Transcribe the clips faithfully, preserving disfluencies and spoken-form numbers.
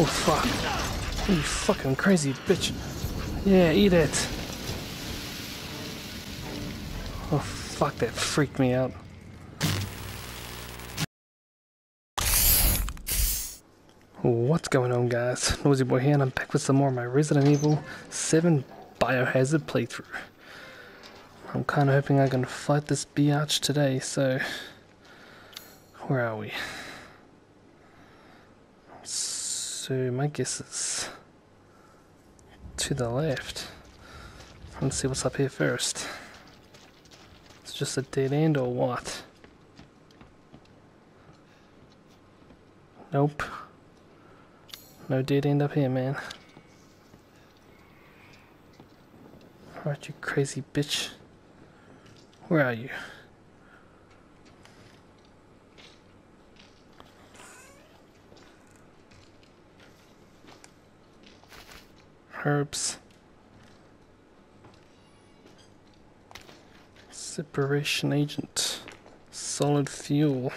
Oh fuck. You fucking crazy bitch. Yeah, eat it. Oh fuck, that freaked me out. What's going on, guys? NoisyBoy here, and I'm back with some more of my Resident Evil seven Biohazard playthrough. I'm kind of hoping I can fight this biatch today, so... Where are we? So, my guess is... to the left. Let's see what's up here first. It's just a dead end or what? Nope. No dead end up here, man. Alright, you crazy bitch. Where are you? Herbs. Separation agent. Solid fuel.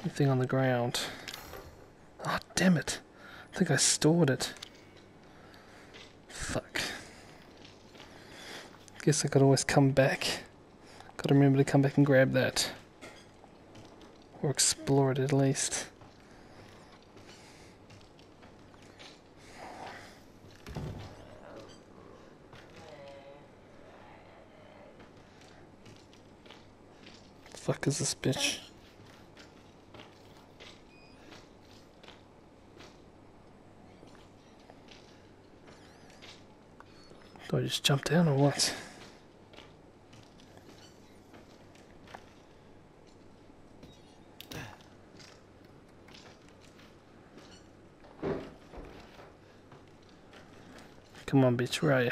Anything on the ground. Oh, damn it. I think I stored it. Fuck. Guess I could always come back. Gotta remember to come back and grab that. Or explore it at least. Fuck is this bitch? Do I just jump down or what? Come on, bitch, where are you?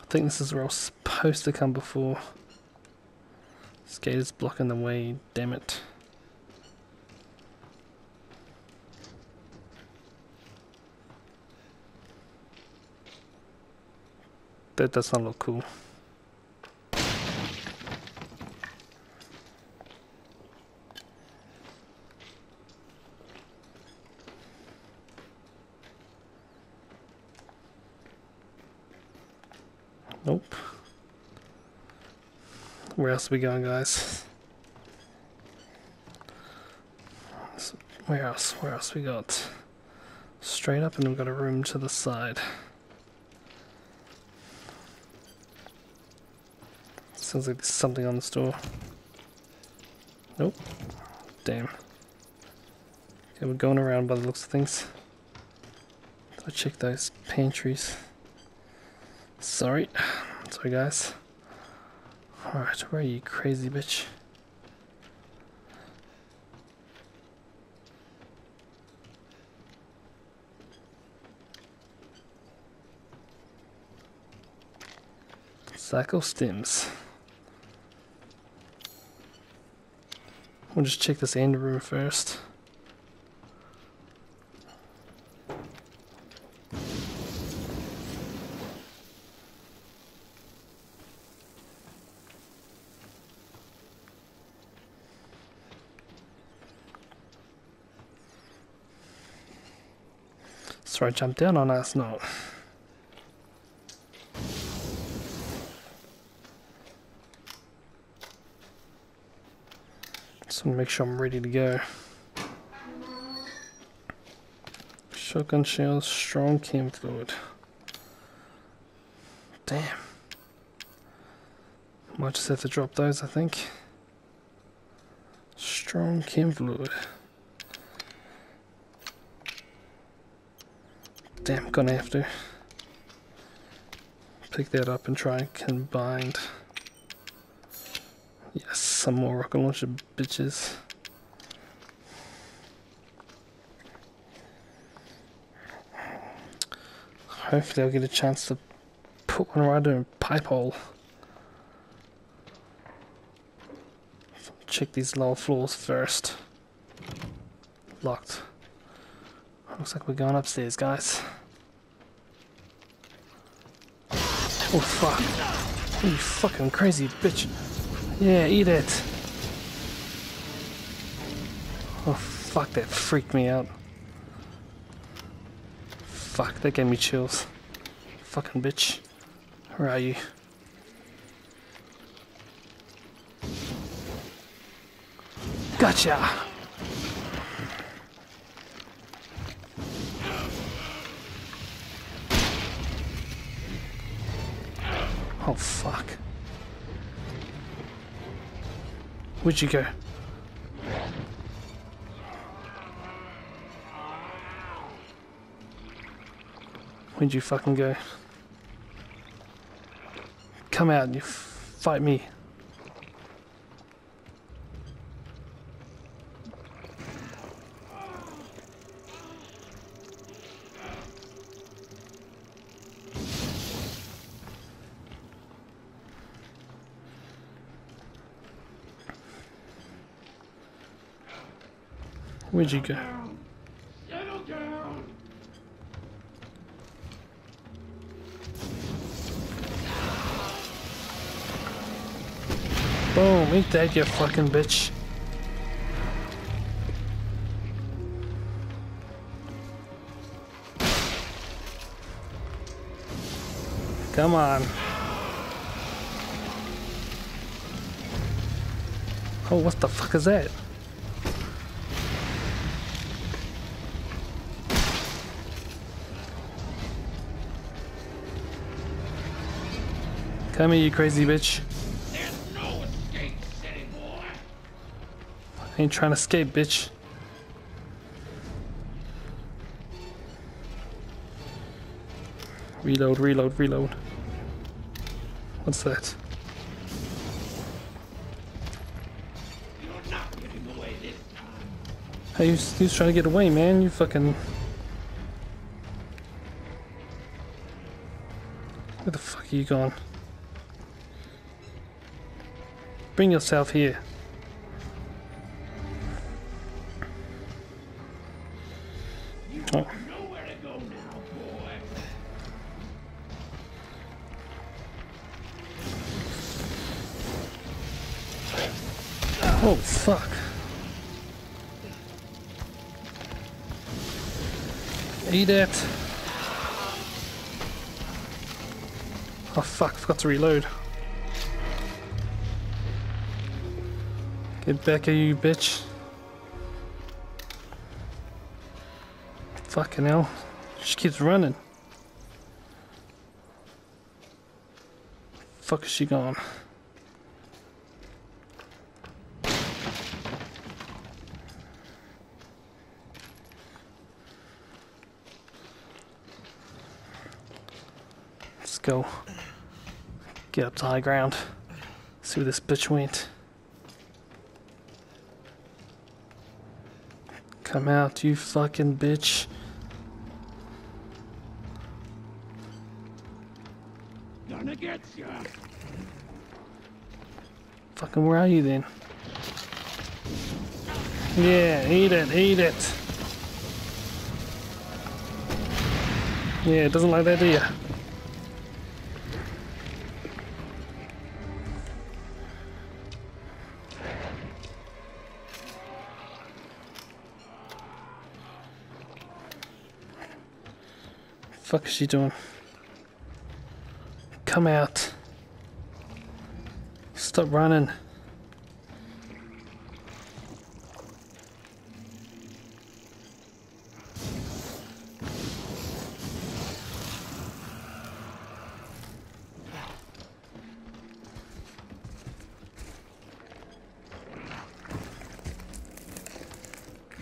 I think this is where I was supposed to come before. This gate is blocking the way, damn it. That does not look cool. Nope. Where else are we going, guys? Where else? Where else we got? Straight up, and we've got a room to the side. Sounds like there's something on this door. Nope. Damn. Okay, we're going around by the looks of things. I check those pantries. Sorry. Sorry, guys. Alright, where are you, crazy bitch? Cycle stems. We'll just check this end room first. I jumped down on us, no. Just want to make sure I'm ready to go. Shotgun shells, strong chem fluid. Damn. Might just have to drop those, I think. Strong chem fluid. Damn, gonna have to pick that up and try and combine. Yes, some more rocket launcher bitches. Hopefully I'll get a chance to put one right in a pipe hole. Check these lower floors first. Locked. Looks like we're going upstairs, guys. Oh, fuck. You fucking crazy bitch. Yeah, eat it. Oh, fuck, that freaked me out. Fuck, that gave me chills. Fucking bitch. Where are you? Gotcha! Oh, fuck. Where'd you go? Where'd you fucking go? Come out and you fight me. Where'd you go? Settle down. Boom, eat that, you fucking bitch. Come on. Oh, what the fuck is that? Come here, you crazy bitch. There's no escapes anymore. I ain't trying to escape, bitch. Reload, reload, reload. What's that? You're not getting away this time. Hey, who's, who's trying to get away, man? You fucking... Where the fuck are you going? Bring yourself here. You oh. know where to go now, boy. Oh, fuck. Eat it. Oh, fuck. Forgot to reload. Get back here, you bitch. Fucking hell. She keeps running. Fuck is she gone? Let's go. Get up to high ground. See where this bitch went. Come out, you fucking bitch. Gonna get ya. Fucking where are you then? Yeah, eat it, eat it. Yeah, it doesn't like that, do ya? What the fuck is she doing? Come out. Stop running.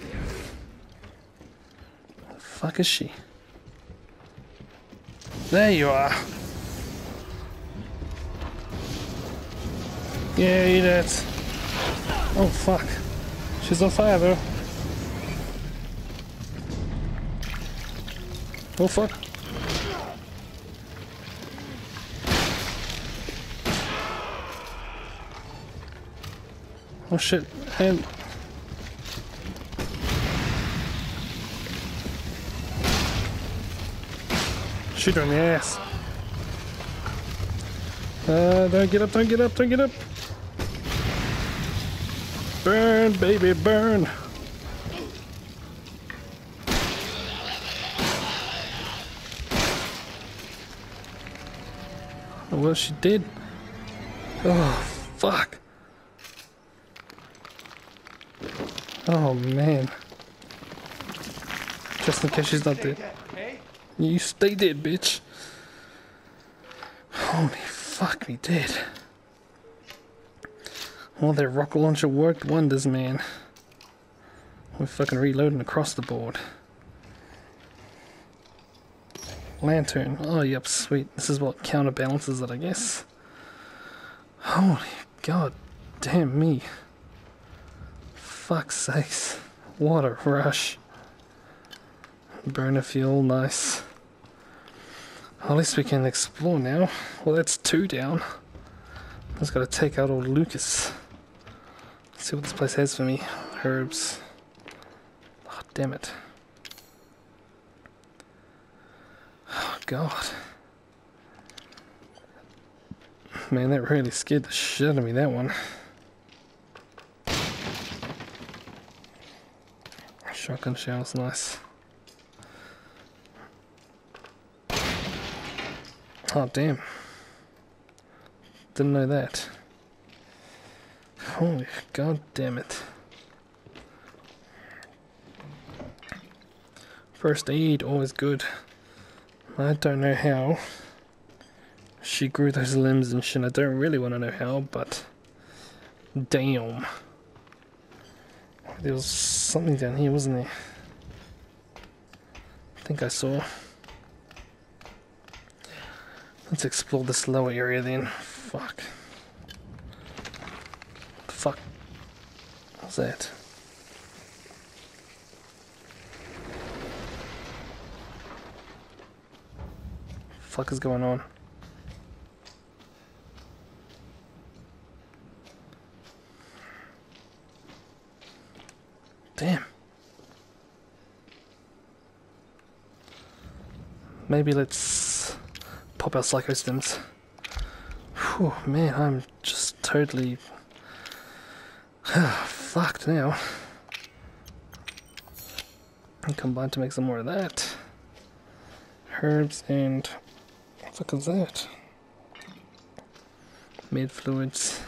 Where the fuck is she? There you are. Yeah, eat it. Oh, fuck. She's on fire, bro. Oh, fuck. Oh, shit. And... Shoot her in the ass. Uh, don't get up, don't get up, don't get up. Burn, baby, burn. Oh, well, she did. Oh, fuck. Oh, man. Just in case she's not dead. You stay dead, bitch. Holy fuck me dead. Well, that rocket launcher worked wonders, man. We're fucking reloading across the board. Lantern. Oh, yep, sweet. This is what counterbalances it, I guess. Holy god damn me. Fuck's sakes. What a rush. Burner fuel, nice. Well, at least we can explore now. Well, that's two down. I just gotta take out old Lucas. Let's see what this place has for me. Herbs. Oh, damn it. Oh, God. Man, that really scared the shit out of me, that one. Shotgun shells, nice. Oh, damn. Didn't know that. Holy god damn it. First aid, always good. I don't know how she grew those limbs and shit. I don't really want to know how, but damn. There was something down here, wasn't there? I think I saw. Let's explore this lower area then. Fuck. Fuck. What's that? Fuck is going on? Damn. Maybe let's pop our psycho stims. Whew, man, I'm just totally fucked now. And combine to make some more of that. Herbs and what the fuck is that? Med fluids.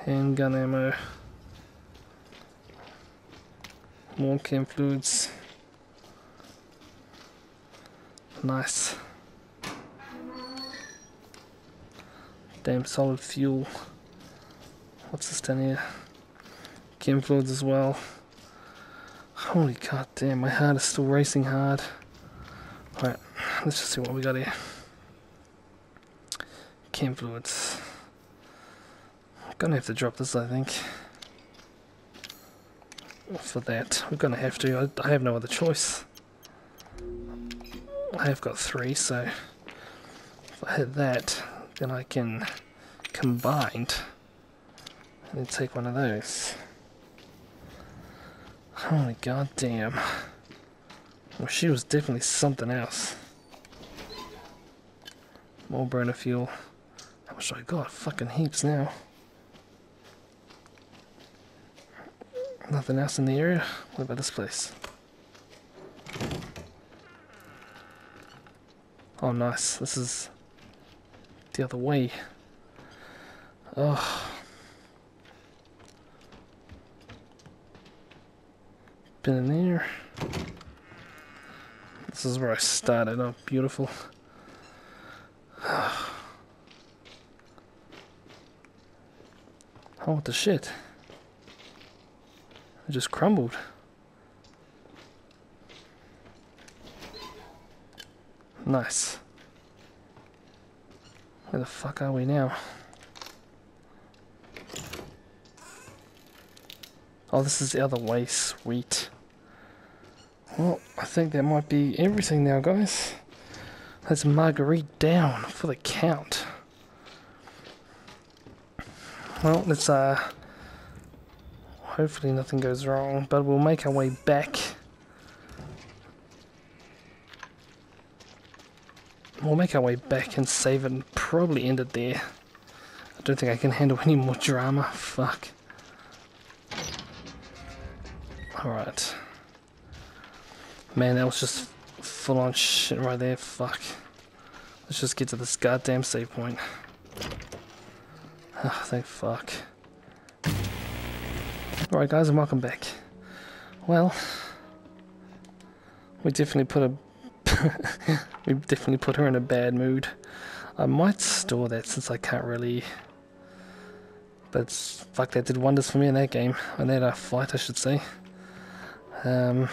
Handgun ammo. More chem fluids. Nice. Damn solid fuel. What's this down here? Chem fluids as well. Holy god damn, my heart is still racing hard. Alright, let's just see what we got here. Chem fluids. I'm gonna have to drop this, I think. For that. We're gonna have to. I, I have no other choice. I've got three, so if I hit that, then I can combine and then take one of those. Holy god damn. Well, she was definitely something else. More burner fuel. How much do I got? Fucking heaps now. Nothing else in the area? What about this place? Oh nice, this is the other way. Oh. Been in there. This is where I started. Oh, beautiful. Oh, what the shit? It just crumbled. Nice. Where the fuck are we now? Oh, this is the other way, sweet. Well, I think that might be everything now, guys. That's Marguerite down for the count. Well, let's, uh... hopefully nothing goes wrong, but we'll make our way back We'll make our way back and save it and probably end it there. I don't think I can handle any more drama. Fuck. Alright. Man, that was just full on shit right there. Fuck. Let's just get to this goddamn save point. Oh, thank fuck. Alright guys, and welcome back. Well, we definitely put a we definitely put her in a bad mood. I might store that since I can't really, but it's, fuck, that did wonders for me in that game, in that uh, fight I should say. Um,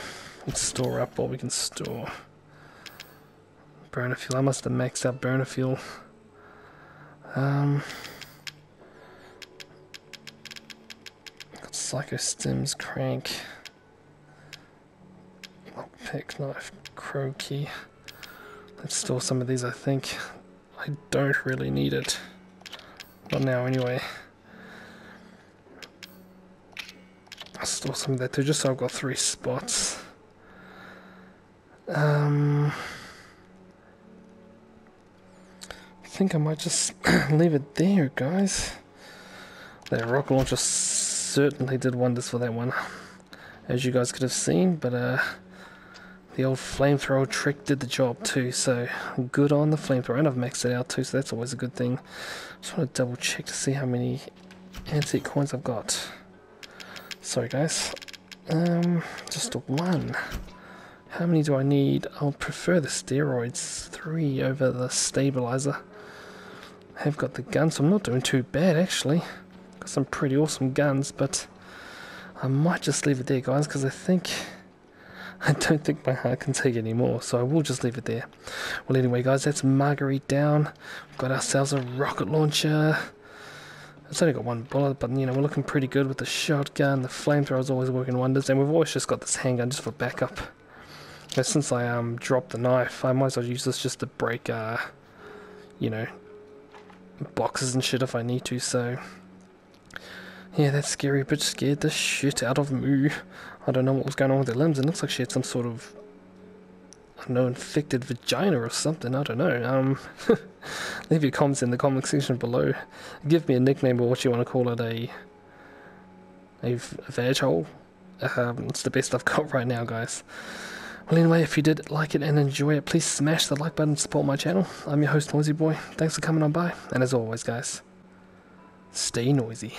let's store up what we can store. Burner fuel, I must have maxed out burner fuel. Um, got psycho stims, crank, lockpick, knife, crow key. Let's store some of these I think. I don't really need it. Not now anyway. I'll store some of that too, just so I've got three spots. Um, I think I might just leave it there guys. That rock launcher certainly did wonders for that one, as you guys could have seen, but uh, the old flamethrower trick did the job too, so good on the flamethrower, and I've maxed it out too, so that's always a good thing. Just want to double check to see how many antique coins I've got. Sorry guys, um, just one. How many do I need? I'll prefer the steroids, three over the stabilizer. I have got the gun, so I'm not doing too bad actually. Got some pretty awesome guns, but I might just leave it there guys, because I think... I don't think my heart can take any more, so I will just leave it there. Well anyway guys, that's Marguerite down. We've got ourselves a rocket launcher. It's only got one bullet, but you know, we're looking pretty good with the shotgun. The flamethrower is always working wonders, and we've always just got this handgun just for backup. Now, since I um dropped the knife, I might as well use this just to break uh you know, boxes and shit if I need to, so yeah, that scary bitch scared the shit out of me. I don't know what was going on with her limbs. It looks like she had some sort of, I don't know, infected vagina or something. I don't know. Um, leave your comments in the comment section below. Give me a nickname or what you want to call it. A, a vag hole. Um, it's the best I've got right now, guys. Well, anyway, if you did like it and enjoy it, please smash the like button and support my channel. I'm your host, NoisyBoy. Thanks for coming on by. And as always, guys, stay noisy.